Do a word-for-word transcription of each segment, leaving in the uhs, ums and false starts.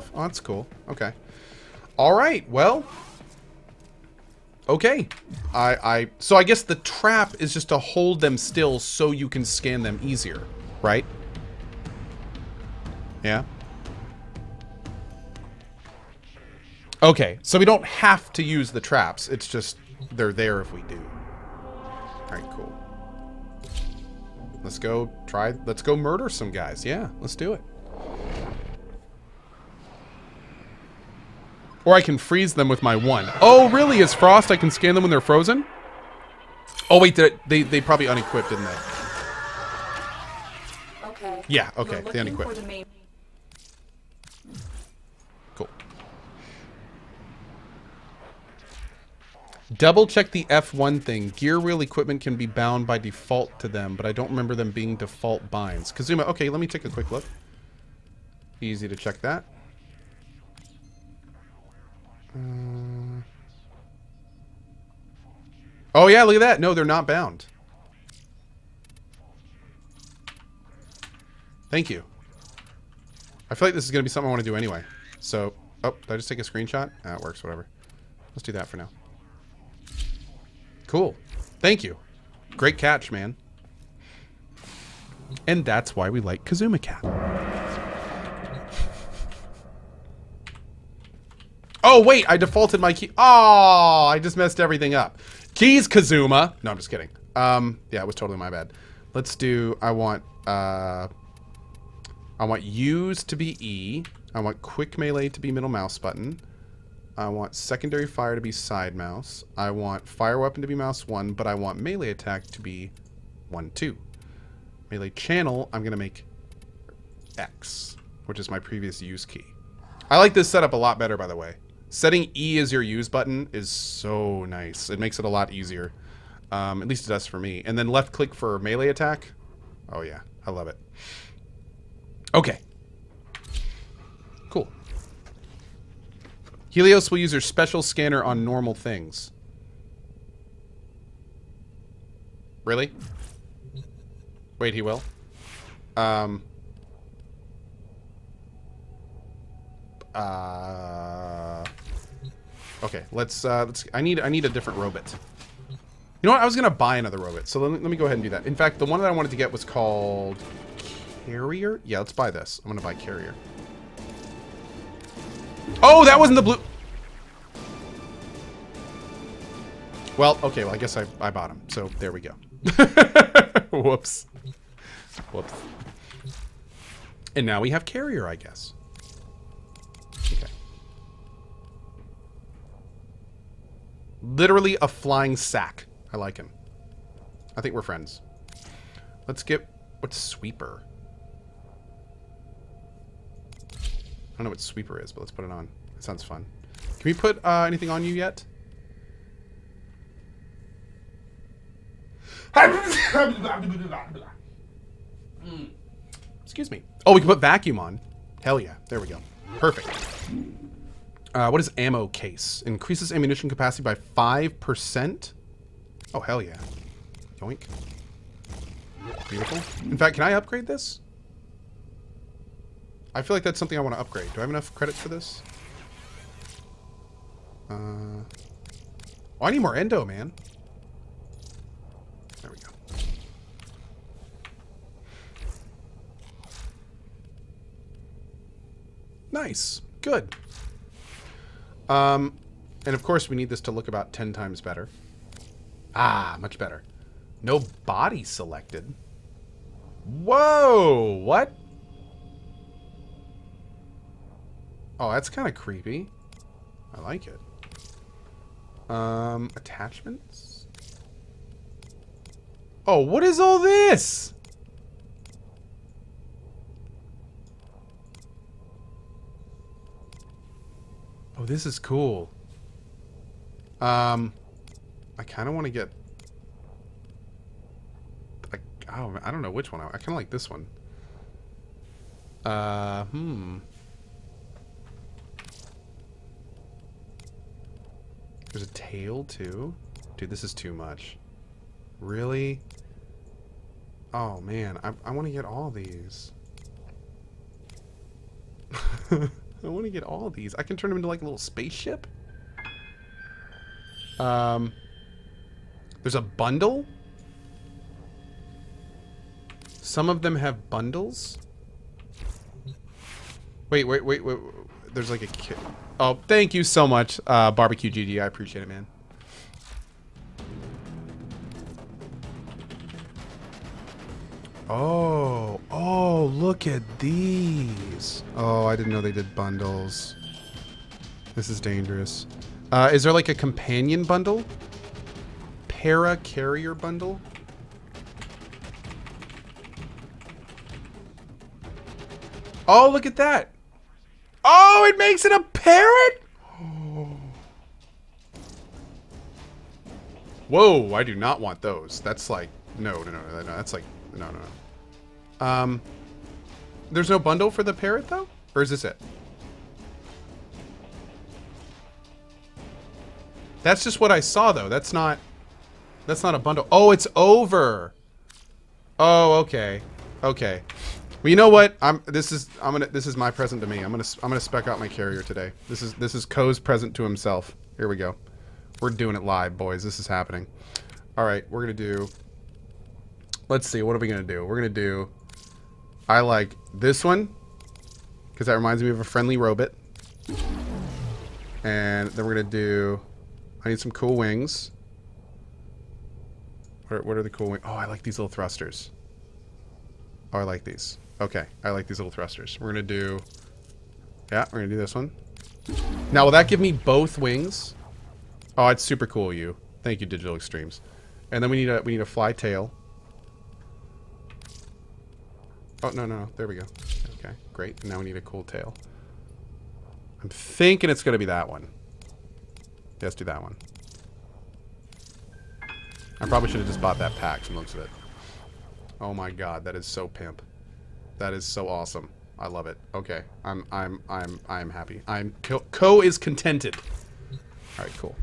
Oh, that's cool. Okay. All right. Well. Okay. I, I. So I guess the trap is just to hold them still so you can scan them easier, right? Yeah. Okay. So we don't have to use the traps. It's just they're there if we do. All right. Cool. Let's go try. Let's go murder some guys. Yeah. Let's do it. Or I can freeze them with my one. Oh, really? Is Frost? I can scan them when they're frozen? Oh, wait. Did I, they, they probably unequipped, didn't they? Okay. Yeah, okay. They unequipped. The cool. Double check the F one thing. Gear wheel equipment can be bound by default to them, but I don't remember them being default binds. Kazuma, okay, let me take a quick look. Easy to check that. Uh, oh yeah, look at that. No, they're not bound. Thank you. I feel like this is going to be something I want to do anyway. So, oh, did I just take a screenshot? Ah, it works, whatever. Let's do that for now. Cool. Thank you. Great catch, man. And that's why we like Kazuma Cat. Oh, wait, I defaulted my key. Oh, I just messed everything up. Keys, Kazuma. No, I'm just kidding. Um, yeah, it was totally my bad. Let's do, I want, uh, I want use to be E. I want quick melee to be middle mouse button. I want secondary fire to be side mouse. I want fire weapon to be mouse one, but I want melee attack to be one, two. Melee channel, I'm going to make X, which is my previous use key. I like this setup a lot better, by the way. Setting E as your use button is so nice. It makes it a lot easier. Um, at least it does for me. And then left click for melee attack. Oh yeah, I love it. Okay. Cool. Helios will use your special scanner on normal things. Really? Wait, he will? Um... Uh, okay, let's, uh, let's, I need, I need a different robot. You know what? I was going to buy another robot. So let me, let me go ahead and do that. In fact, the one that I wanted to get was called Carrier. Yeah, let's buy this. I'm going to buy Carrier. Oh, that wasn't the blue. Well, okay. Well, I guess I, I bought him. So there we go. Whoops. Whoops. And now we have Carrier, I guess. Literally a flying sack. I like him. I think we're friends. Let's get... What's Sweeper? I don't know what Sweeper is, but let's put it on. It sounds fun. Can we put uh, anything on you yet? Excuse me. Oh, we can put Vacuum on. Hell yeah. There we go. Perfect. Uh, what is ammo case? Increases ammunition capacity by five percent. Oh, hell yeah. Yoink. Beautiful. In fact, can I upgrade this? I feel like that's something I want to upgrade. Do I have enough credit for this? Uh, oh, I need more endo, man. There we go. Nice. Good. Um, and of course we need this to look about ten times better. Ah, much better. No body selected. Whoa, what? Oh, that's kind of creepy. I like it. Um, attachments? Oh, what is all this? Oh, this is cool. Um, I kind of want to get... Like, oh, I don't know which one. I, I kind of like this one. Uh, hmm. There's a tail, too. Dude, this is too much. Really? Oh, man. I, I want to get all these. I want to get all of these. I can turn them into like a little spaceship. Um, there's a bundle. Some of them have bundles. Wait, wait, wait, wait. There's like a kit. Oh, thank you so much, uh, BarbecueGD. I appreciate it, man. Oh, oh, look at these. Oh, I didn't know they did bundles. This is dangerous. Uh, is there like a companion bundle? Para carrier bundle? Oh, look at that. Oh, it makes it a parrot? Oh. Whoa, I do not want those. That's like, no, no, no, no, that's like, no, no, no. Um, there's no bundle for the parrot though? Or is this it? That's just what I saw though. That's not, that's not a bundle. Oh, it's over. Oh, okay. Okay. Well, you know what? I'm this is I'm gonna this is my present to me. I'm gonna I'm gonna spec out my carrier today. This is this is Co's present to himself. Here we go. We're doing it live, boys. This is happening. All right, we're gonna do. Let's see. What are we gonna do? We're gonna do. I like this one because that reminds me of a friendly robot. And then we're gonna do. I need some cool wings. What are, what are the cool wings? Oh, I like these little thrusters. Oh, I like these. Okay, I like these little thrusters. We're gonna do, yeah, we're gonna do this one. Now, will that give me both wings? Oh, it's super cool, you. Thank you, Digital Extremes. And then we need a we need a fly tail. Oh no no, there we go. Okay, great. And now we need a cool tail. I'm thinking it's gonna be that one. Yeah, let's do that one. I probably should have just bought that pack from the looks of it. Oh my god, that is so pimp. That is so awesome. I love it. Okay, I'm I'm I'm I'm happy. I'm Co, Co is contented. All right, cool.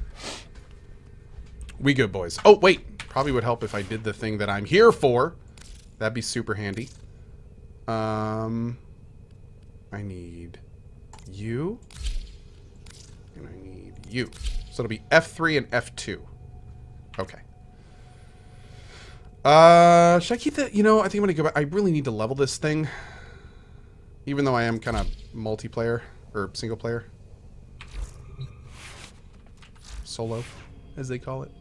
We good, boys. Oh wait, probably would help if I did the thing that I'm here for. That'd be super handy. Um, I need you, and I need you. So it'll be F three and F two. Okay. Uh, should I keep that? You know, I think I'm gonna go back. I really need to level this thing. Even though I am kind of multiplayer, or single player. Solo, as they call it.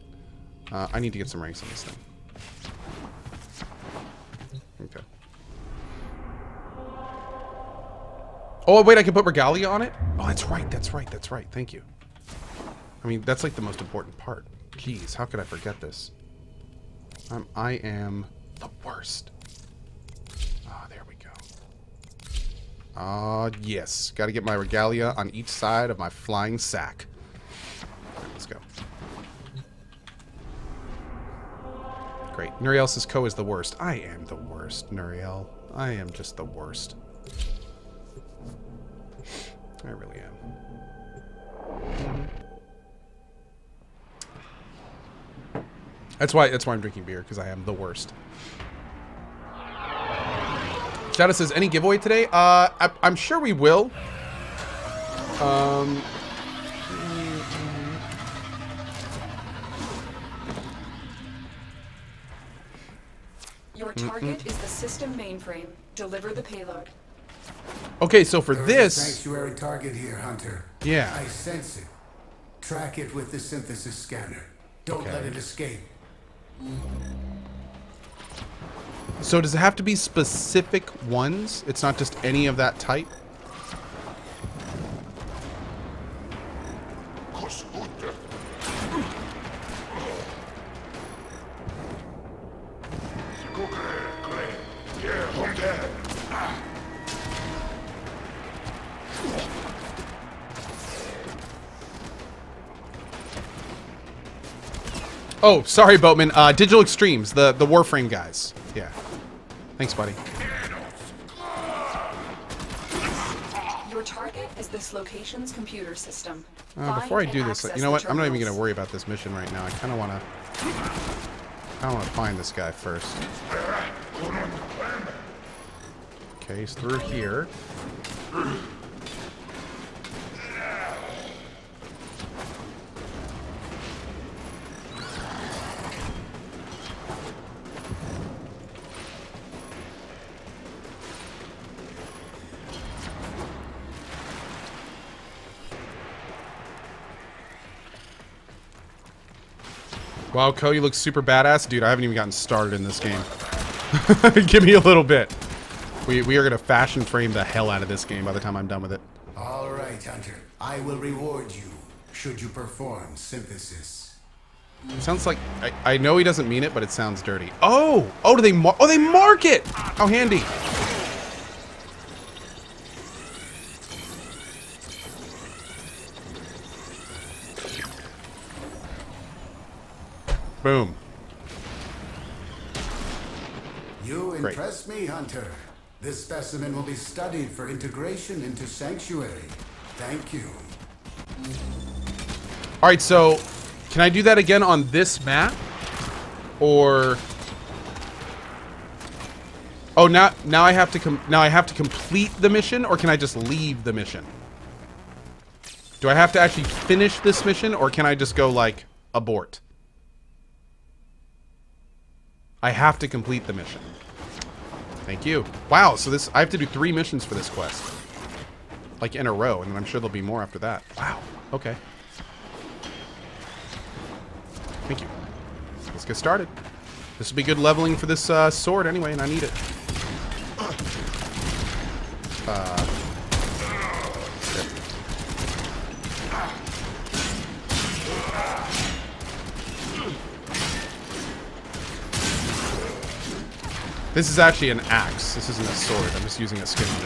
Uh, I need to get some ranks on this thing. Okay. Oh, wait, I can put Regalia on it? Oh, that's right, that's right, that's right. Thank you. I mean, that's like the most important part. Jeez, how could I forget this? I'm, I am the worst. Ah, oh, there we go. Ah, uh, yes. Got to get my regalia on each side of my flying sack. All right, let's go. Great. Nuriel says Co is the worst. I am the worst, Nuriel. I am just the worst. I really am. That's why that's why I'm drinking beer, because I am the worst. Shadow says, any giveaway today? Uh, I, I'm sure we will. Um, Your target mm-mm. is the system mainframe. Deliver the payload. Okay, so for there this is a sanctuary target here, Hunter. Yeah. I sense it. Track it with the synthesis scanner. Don't okay. let it escape. So does it have to be specific ones? It's not just any of that type? Oh, sorry, Boatman. Uh, Digital Extremes, the, the Warframe guys. Yeah. Thanks, buddy. Your target is this location's computer system. Uh, before I do this, you know what? I'm not even going to worry about this mission right now. I kind of want to... I want to find this guy first. Okay, he's through here. Wow, Ko, you look super badass. Dude, I haven't even gotten started in this game. Give me a little bit. We, we are going to fashion frame the hell out of this game by the time I'm done with it. All right, Hunter. I will reward you should you perform synthesis. It sounds like... I, I know he doesn't mean it, but it sounds dirty. Oh! Oh, do they mar- Oh, they mark it! How handy. Boom. You impress me, Hunter. This specimen will be studied for integration into Sanctuary. Thank you. All right, so can I do that again on this map? Or oh, now now I have to com now I have to complete the mission, or can I just leave the mission? Do I have to actually finish this mission, or can I just go like abort? I have to complete the mission. Thank you. Wow, so this I have to do three missions for this quest. Like in a row, and I'm sure there'll be more after that. Wow. Okay. Thank you. Let's get started. This will be good leveling for this uh, sword anyway, and I need it. Uh, This is actually an axe. This isn't a sword. I'm just using a skin shield.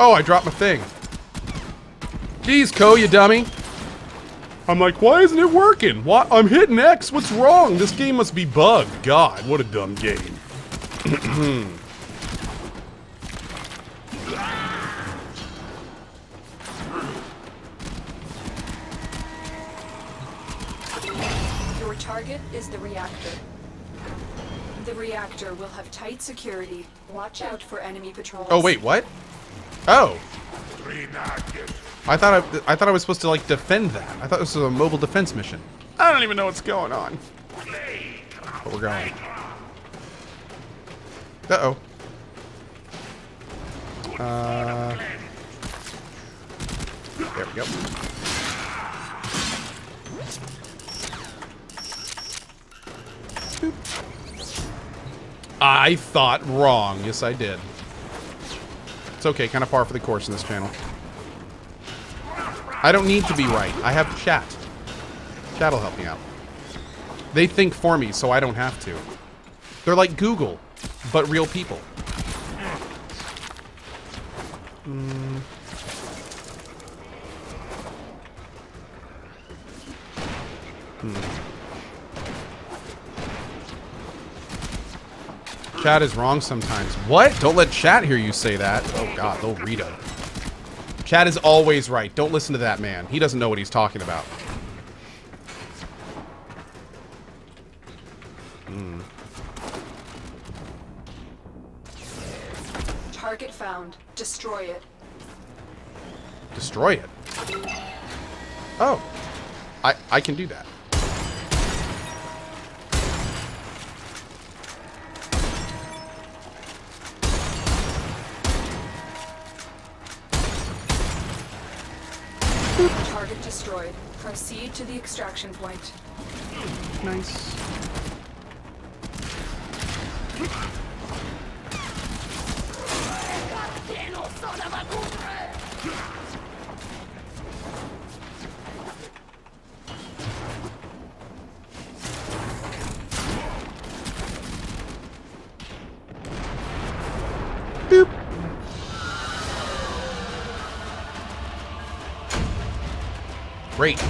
Oh, I dropped my thing. Jeez, Ko, you dummy. I'm like, why isn't it working? Why? I'm hitting X. What's wrong? This game must be bugged. God, what a dumb game. Your target is the reactor. The reactor will have tight security. Watch out for enemy patrols. Oh, wait, what? Oh. I thought I, I thought I was supposed to like defend that. I thought this was a mobile defense mission. I don't even know what's going on. But we're going. Uh-oh. Uh, there we go. Boop. I thought wrong. Yes, I did. It's okay. Kind of par for the course in this channel. I don't need to be right. I have chat. Chat'll help me out. They think for me, so I don't have to. They're like Google, but real people. Mm. Hmm. Chat is wrong sometimes. What? Don't let chat hear you say that. Oh God, they'll read it. Chad is always right. Don't listen to that man. He doesn't know what he's talking about. Mm. Target found. Destroy it. Destroy it? Oh. I, I can do that. Target destroyed. Proceed to the extraction point. Nice. Great.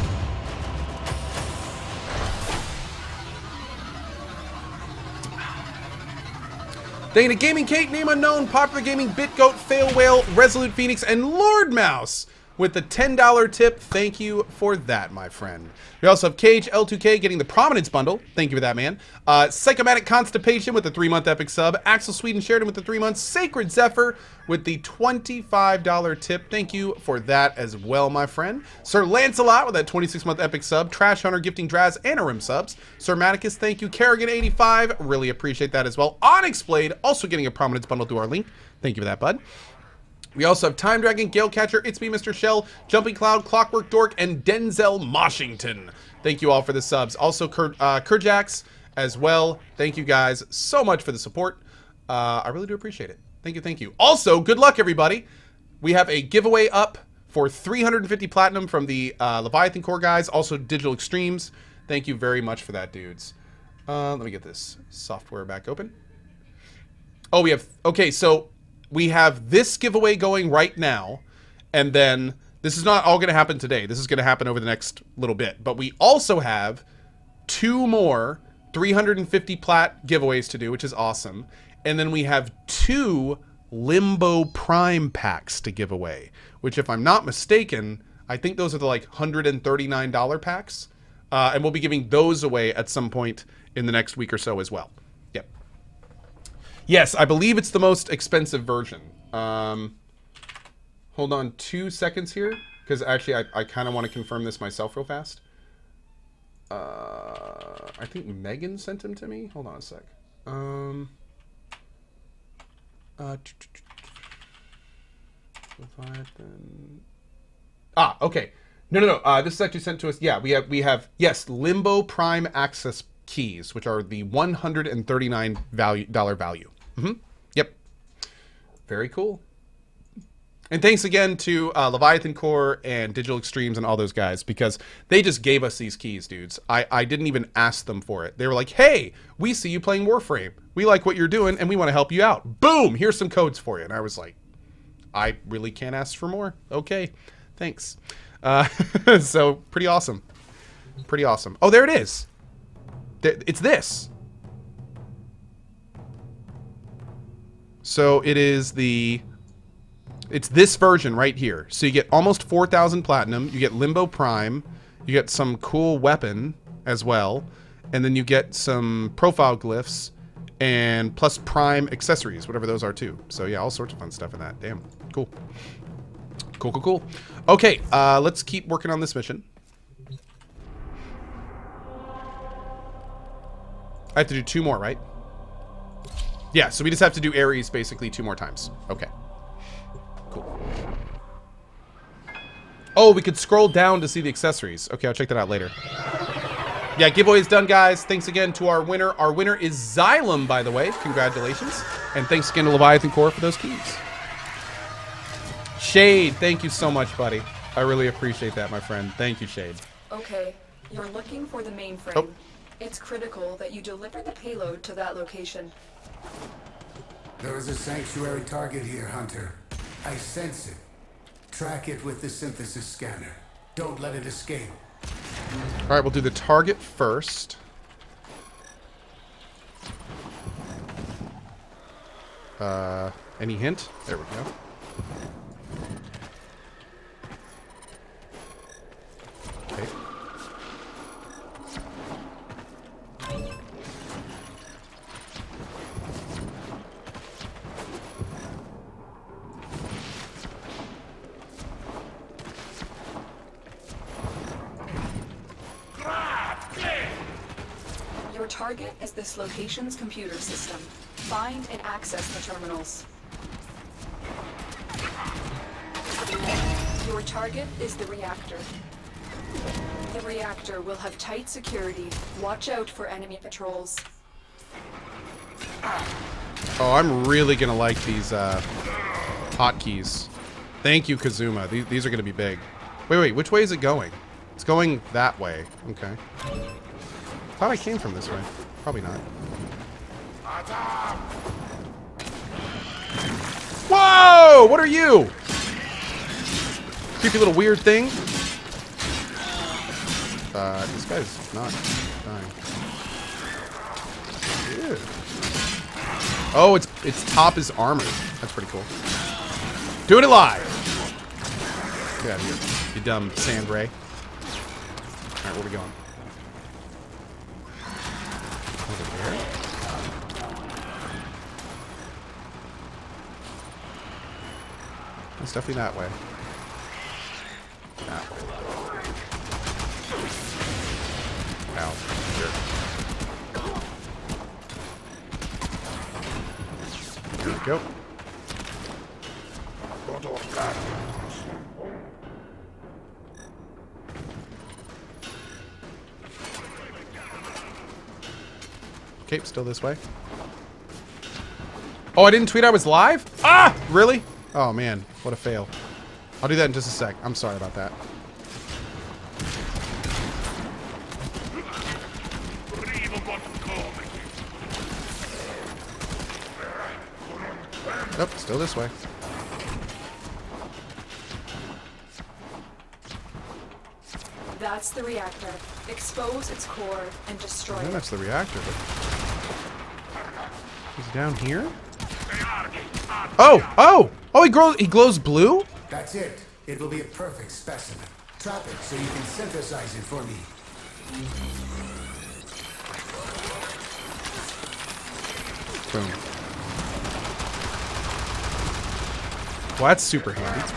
Dana, Gaming Cake, Name Unknown, Popular Gaming, BitGoat, Fail Whale, Resolute Phoenix, and Lord Mouse with the ten dollar tip. Thank you for that, my friend. We also have Cage L two K getting the Prominence Bundle. Thank you for that, man. Uh, Psychomatic Constipation with the three month Epic sub. Axel Sweden Sheridan with the three months. Sacred Zephyr with the twenty-five dollar tip. Thank you for that as well, my friend. Sir Lancelot with that twenty-six month Epic sub. Trash Hunter gifting Draz and Arim subs. Sir Maticus, thank you. Kerrigan eighty-five, really appreciate that as well. Onyx Blade also getting a Prominence Bundle through our link. Thank you for that, bud. We also have Time Dragon, Galecatcher, It's Me, Mister Shell, Jumping Cloud, Clockwork Dork, and Denzel Moshington. Thank you all for the subs. Also, Kur uh, Kurjax as well. Thank you guys so much for the support. Uh, I really do appreciate it. Thank you, thank you. Also, good luck, everybody. We have a giveaway up for three hundred fifty platinum from the uh, Leviathan Core guys. Also, Digital Extremes. Thank you very much for that, dudes. Uh, let me get this software back open. Oh, we have... Okay, so... We have this giveaway going right now, and then this is not all going to happen today. This is going to happen over the next little bit. But we also have two more three hundred fifty plat giveaways to do, which is awesome. And then we have two Limbo Prime packs to give away, which, if I'm not mistaken, I think those are the like one hundred thirty-nine dollar packs. Uh, and we'll be giving those away at some point in the next week or so as well. Yes, I believe it's the most expensive version. Um, hold on two seconds here, because actually I, I kind of want to confirm this myself real fast. Uh, I think Megan sent him to me. Hold on a sec. Um, uh, ah, okay. No, no, no. Uh, this is actually sent to us. Yeah, we have we have yes, Limbo Prime access keys, which are the one hundred thirty-nine dollar value. value. Mm-hmm. Yep. Very cool. And thanks again to uh, Leviathan Core and Digital Extremes and all those guys, because they just gave us these keys, dudes. I, I didn't even ask them for it. They were like, hey, we see you playing Warframe. We like what you're doing, and we want to help you out. Boom! Here's some codes for you. And I was like, I really can't ask for more. Okay. Thanks. Uh, so, pretty awesome. Pretty awesome. Oh, there it is. It's this. So it is the... It's this version right here. So you get almost four thousand platinum. You get Limbo Prime. You get some cool weapon as well. And then you get some profile glyphs. And plus Prime accessories. Whatever those are too. So yeah, all sorts of fun stuff in that. Damn. Cool. Cool, cool, cool. Okay, uh, let's keep working on this mission. I have to do two more, right? Yeah, so we just have to do Ares basically two more times. Okay. Cool. Oh, we could scroll down to see the accessories. Okay, I'll check that out later. Yeah, giveaway is done, guys. Thanks again to our winner. Our winner is Xylem, by the way. Congratulations. And thanks again to Leviathan Core for those keys. Shade, thank you so much, buddy. I really appreciate that, my friend. Thank you, Shade. Okay, you're looking for the mainframe. Oh. It's critical that you deliver the payload to that location. There is a sanctuary target here, Hunter. I sense it. Track it with the synthesis scanner. Don't let it escape. All right, we'll do the target first. Uh, any hint? There we go. Okay. Target is this location's computer system. Find and access the terminals. Your target is the reactor. The reactor will have tight security. Watch out for enemy patrols. Oh, I'm really gonna like these uh, hotkeys. Thank you, Kazuma. These, these are gonna be big. Wait, wait, which way is it going? It's going that way. Okay. I thought I came from this way. Probably not. Whoa! What are you? Creepy little weird thing. Uh, this guy's not dying. Ew. Oh, it's its top is armored. That's pretty cool. Doing it live. Get out of here, you dumb sand ray. Alright, where are we going? Over there? It's definitely that way. That way. Ow. Here. There we go. Okay, still this way. Oh, I didn't tweet I was live? Ah! Really? Oh man, what a fail. I'll do that in just a sec. I'm sorry about that. Nope, still this way. That's the reactor. Expose its core and destroy it. I know that's the reactor, but he's down here? Oh! Oh! Oh, he glows, he glows blue? That's it. It will be a perfect specimen. Trap it so you can synthesize it for me. Boom. Well, that's super handy.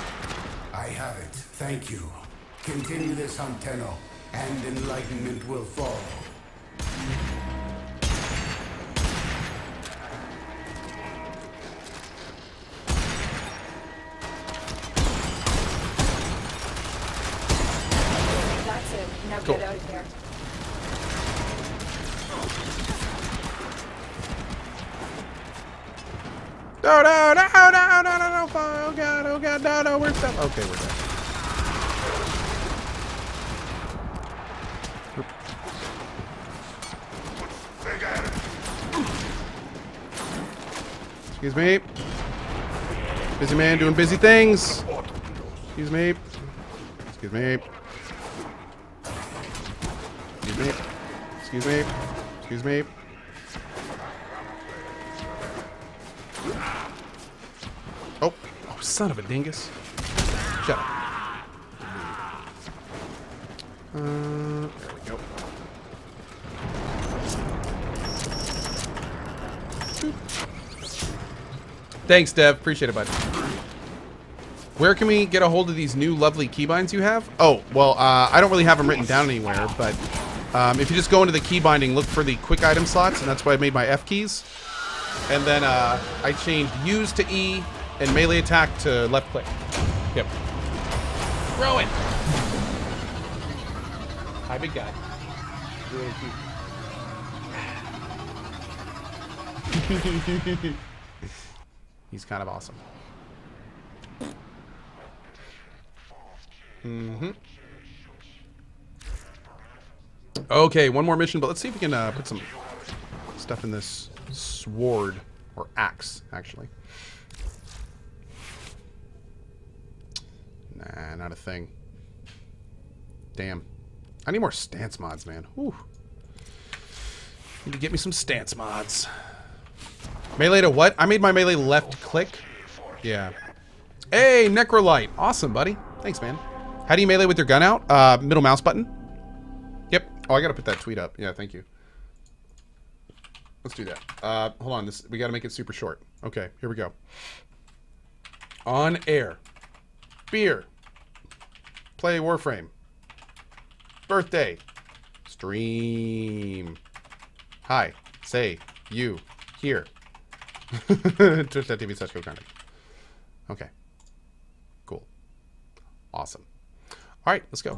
I have it. Thank you. Continue this hunt, Tenno, and enlightenment will follow. Cool. Get out of there. No, no, no, no, no, no, no, no, oh god, oh god, no, no, we're stuck. Okay, we're done. Excuse me. Busy man doing busy things. Excuse me. Excuse me. Excuse me. Excuse me. Oh. Oh, son of a dingus. Shut up. Uh, there we go. Boop. Thanks, Dev. Appreciate it, bud. Where can we get a hold of these new lovely keybinds you have? Oh, well, uh, I don't really have them written down anywhere, but... Um, if you just go into the key binding, look for the quick item slots, and that's why I made my F keys. And then uh, I changed use to E and melee attack to left click. Yep. Throw it! Hi, big guy. Really cute. He's kind of awesome. Mm-hmm. Okay, one more mission, but let's see if we can uh, put some stuff in this sword, or axe, actually. Nah, not a thing. Damn. I need more stance mods, man. Whew. Need to get me some stance mods. Melee to what? I made my melee left click. Yeah. Hey, Necrolite. Awesome, buddy. Thanks, man. How do you melee with your gun out? Uh, middle mouse button. Oh, I gotta put that tweet up. Yeah, thank you. Let's do that. Uh, hold on. This, we gotta make it super short. Okay, here we go. On air. Beer. Play Warframe. Birthday. Stream. Hi. Say. You. Here. Twitch dot T V slash CohhCarnage. Okay. Cool. Awesome. Alright, let's go.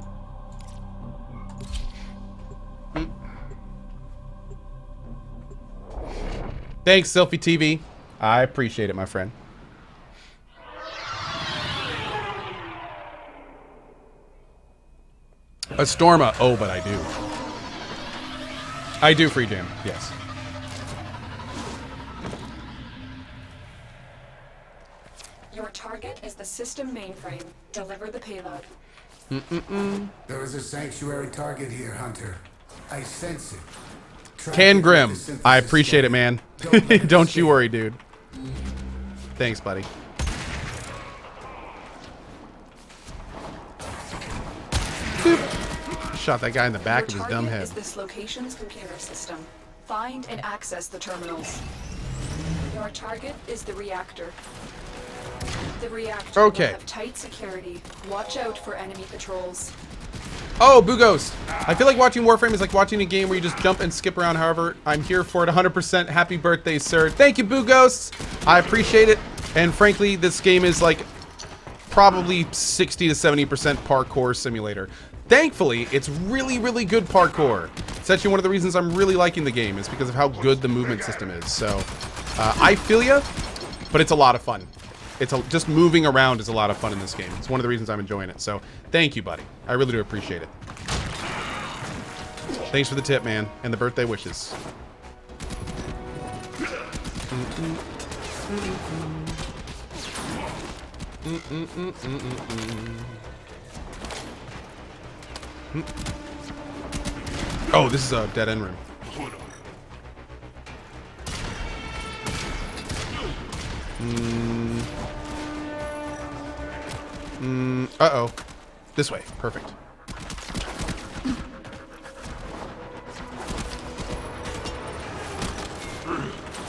Thanks, Selfie T V. I appreciate it, my friend. A Storma. Oh, but I do. I do free jam. Yes. Your target is the system mainframe. Deliver the payload. Mm-mm-mm. There is a sanctuary target here, Hunter. I sense it. Can Grim, I appreciate it, man. Don't you worry, dude. Thanks, buddy. shot that guy in the back of his dumb head. Your target is this location's computer system. Find and access the terminals. Your target is the reactor. The reactor okay. will have tight security. Watch out for enemy patrols. Oh, Boo Ghost! I feel like watching Warframe is like watching a game where you just jump and skip around. However, I'm here for it one hundred percent. Happy birthday, sir. Thank you, Boo Ghost! I appreciate it. And frankly, this game is like probably sixty to seventy percent parkour simulator. Thankfully, it's really, really good parkour. It's actually one of the reasons I'm really liking the game is because of how good the movement system is. So, uh, I feel ya, but it's a lot of fun. It's a, just moving around is a lot of fun in this game. It's one of the reasons I'm enjoying it. So, thank you, buddy. I really do appreciate it. Thanks for the tip, man, and the birthday wishes. Oh, this is a dead end room. Mm. Mm. Uh-oh. This way. Perfect.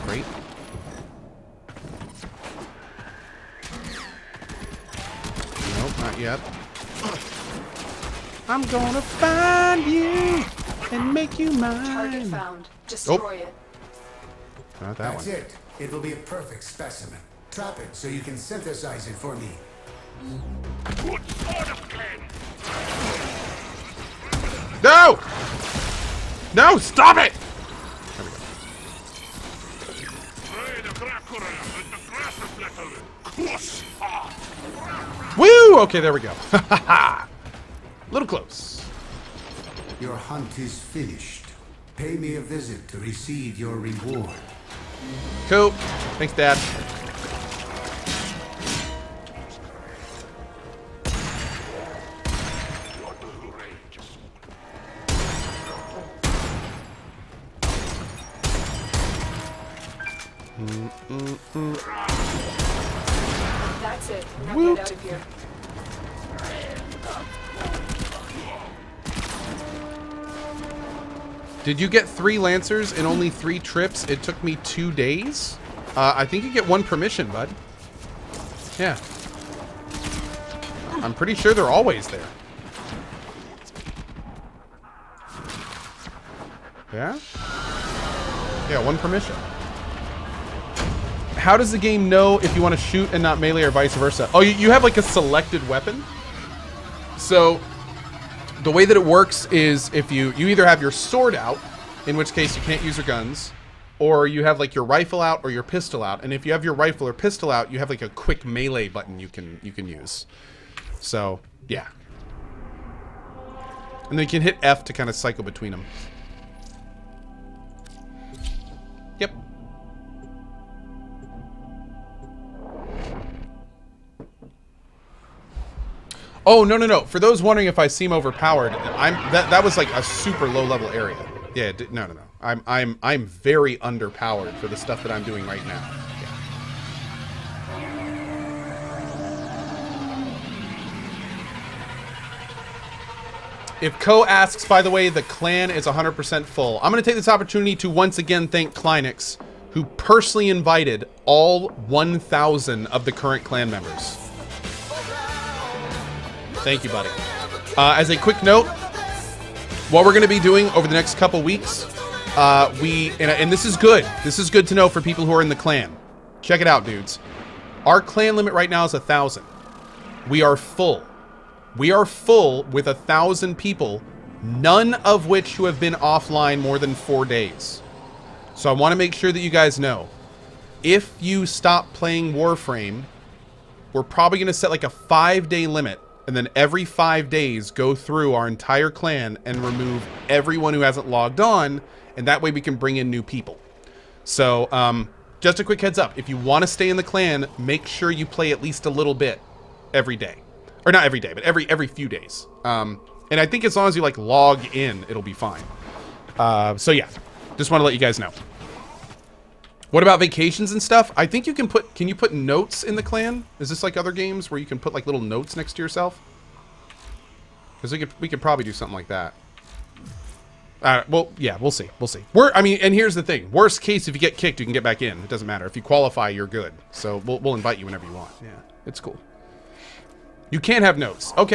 Great. Nope, not yet. I'm gonna find you and make you mine. Target found. Destroy oh. it. Not that That's one. That's it. It will be a perfect specimen. Trap it so you can synthesize it for me. Good sort of plan. No! No, stop it! There we go. Woo! Okay, there we go. A little close. Your hunt is finished. Pay me a visit to receive your reward. Cool. Thanks, Dad. That's it. Now get out of here. Did you get three Lancers in only three trips? It took me two days. Uh, I think you get one permission, bud. Yeah. I'm pretty sure they're always there. Yeah? Yeah, one permission. How does the game know if you want to shoot and not melee or vice versa? Oh, you, you have like a selected weapon. So... the way that it works is if you, you either have your sword out, in which case you can't use your guns, or you have like your rifle out or your pistol out. And if you have your rifle or pistol out, you have like a quick melee button you can you can use. So, yeah. And then you can hit F to kind of cycle between them. Yep. Oh, no, no, no. For those wondering if I seem overpowered, I'm that that was like a super low level area. Yeah, no, no, no. I'm I'm I'm very underpowered for the stuff that I'm doing right now. Yeah. If Co asks, by the way, the clan is one hundred percent full. I'm going to take this opportunity to once again thank Kleinex, who personally invited all one thousand of the current clan members. Thank you, buddy. Uh, as a quick note, what we're going to be doing over the next couple weeks, uh, we and, and this is good. This is good to know for people who are in the clan. Check it out, dudes. Our clan limit right now is a thousand. We are full. We are full with a thousand people, none of which who have been offline more than four days. So I want to make sure that you guys know, if you stop playing Warframe, we're probably going to set like a five-day limit. And then every five days, go through our entire clan and remove everyone who hasn't logged on. And that way we can bring in new people. So um, just a quick heads up. If you want to stay in the clan, make sure you play at least a little bit every day. Or not every day, but every every few days. Um, and I think as long as you like log in, it'll be fine. Uh, so yeah, just want to let you guys know. What about vacations and stuff? I think you can put, can you put notes in the clan? Is this like other games where you can put like little notes next to yourself? Because we could, we could probably do something like that. Uh, well, yeah, we'll see. We'll see. We're, I mean, and here's the thing. Worst case, if you get kicked, you can get back in. It doesn't matter. If you qualify, you're good. So we'll, we'll invite you whenever you want. Yeah, it's cool. You can have notes. Okay.